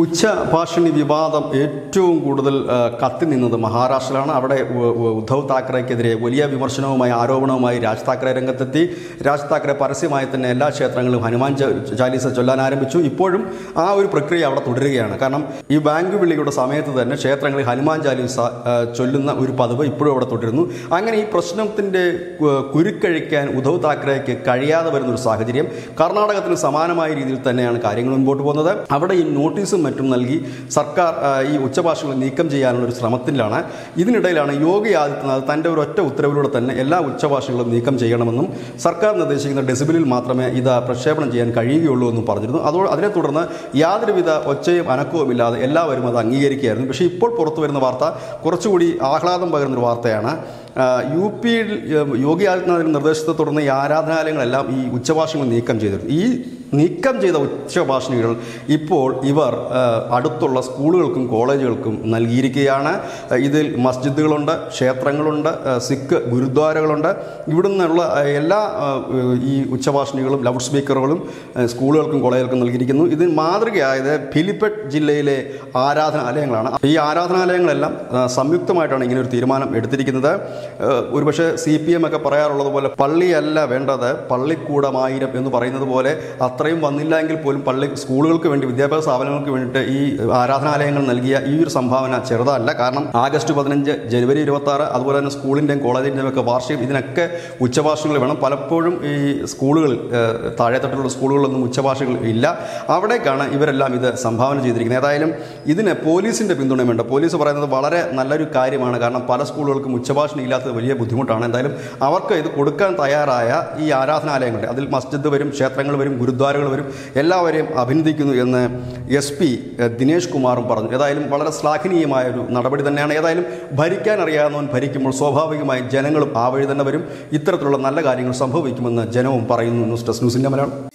Ucha Pashani Vibadam Etum Gudal Katin in the Maharashtrana Avada Uddhav Thackeray Kedre William Vimershano my Arovana my Raj Thackeray Rangatati Raj Thackeray Parasimaithan Ella Shetrangal Hanuman Jalisa Jolana Michu Ipodum I will procreate out of Tudriana Kanam you bank will go to Samet then Shetrangal Hanuman Jalisa Choluna Urpada Puro Tudrinu I'm going to Prasnam Tinde Kurikarikan Uddhav Thackeray Karia the Verdu Sakadium Karnataka Samana Idiltane and Karingun Botuana Avada in notice. Sarkar E. Uchabashu and Nikam Jian Ramatin Lana, Idin Delana, Yogi Altan, Tandura, Utrevutan, Ella Uchabashu and Nikam Jianamanum, Sarkar Nadeshing, the Decibel Matrame, Ida Prashavan Jian Kari, Ulun Pardino, other Turana, Yadri with the Oche, Anako Villa, Ella Vermazangiri Karen, she put Porto in the Varta, Korchudi, Akladam Bagan Vartana. UP Yogi Altanar in the West Turna Yara and Ella Uchavashing and Nikam Jeder. E. Nikam Jeda Uchavashnigal, Ipol, Ivar, Adaptola, School, College, Nalgirikiana, Idil, Masjidilonda, Shetrangalonda, Sikh, Gurdwaralonda, Udunella, Ella Uchavashnigal, Loudspeaker, School, College, Nalgirikan, Idil Madriga, Pilipet, Gilele, Arathan Alanglana, Yarathan Alanglana, Samyuktamatan in Tirmanam, Editrikinda. Urbasha CPM Paraya Pali Alla Venda, Pali Kuda Maira in the Parana Vole, Atraim Vanilla Angle Pulling Pali school went with the Savan Community, Arathana and Nalgia, Ur Samhavana Cherda, Lakarnam, August to Badanja, January Rotara, Advaran school in college in a warship in a Uchavashi Palapodum school Tarata school on the Uchavashi Illa, Avadakana, Iverla with the Samhavan Jidrignadilum, either a police in the Pindunamanda, police of Valare, Nalaru Kairi Managana, Pala school Uchavashi. Budimutan and Dilem, our Kai, the Kudukan, Tayaraya, Yarathan Island, Adil Masjid, the Verim, Shatrangal, Gurdwar, Ella Verim, Abhindikin, SP, Dinesh Kumar, Edilem, Palas Slakini, not about the Nana Edilem, Barikan Ariano, Perikim or Soha, my general Avari than the Verim, Itra Tulanala, or somehow Vikim, Genome Parinus, Nusinamara.